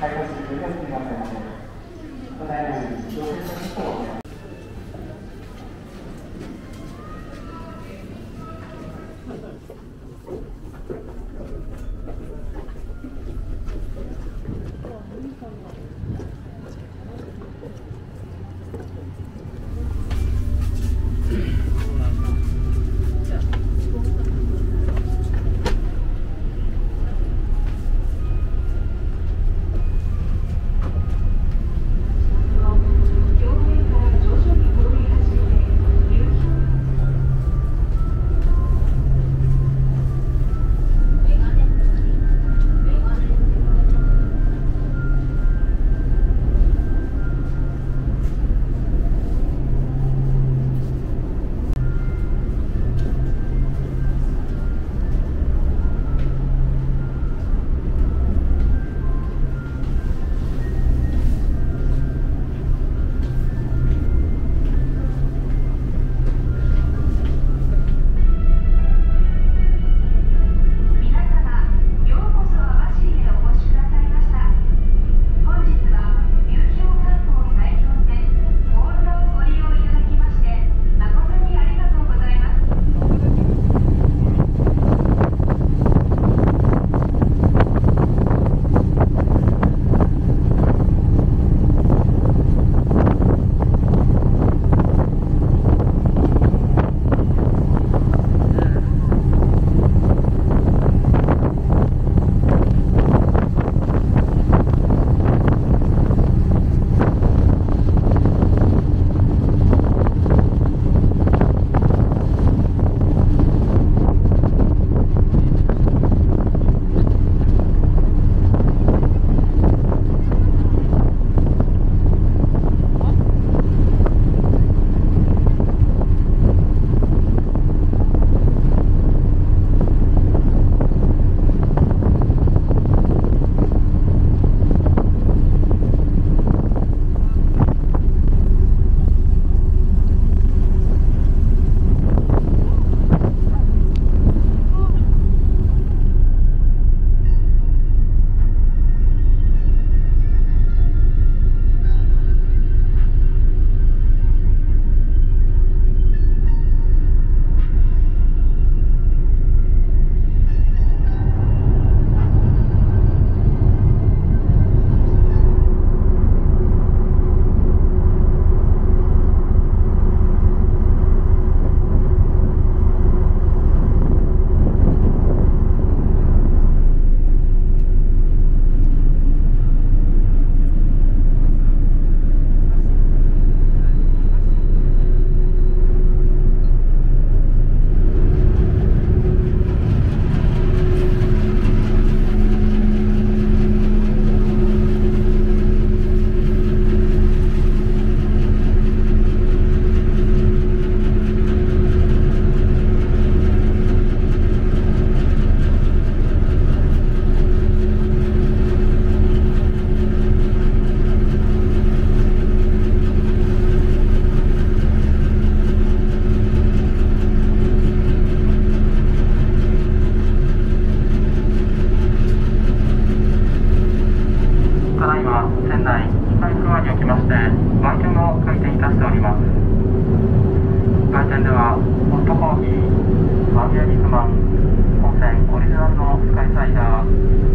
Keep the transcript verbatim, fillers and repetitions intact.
介護しているのですみません。お悩みに、どういうことをお願いします。ホットコーヒー、マグヤニクマン、本線オリジナルのスカイサイダー。